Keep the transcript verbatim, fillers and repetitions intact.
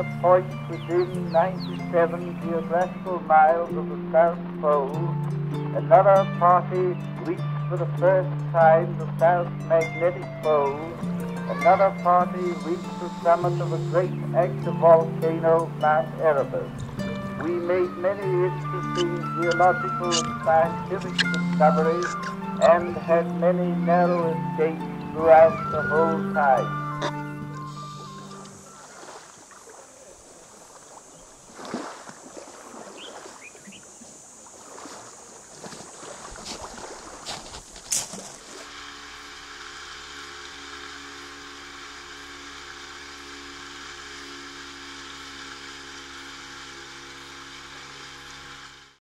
the point within ninety-seven geographical miles of the South Pole, another party reached for the first time the South Magnetic Pole, another party reached the summit of a great active volcano, Mount Erebus. We made many interesting geological and scientific discoveries and had many narrow escapes throughout the whole time.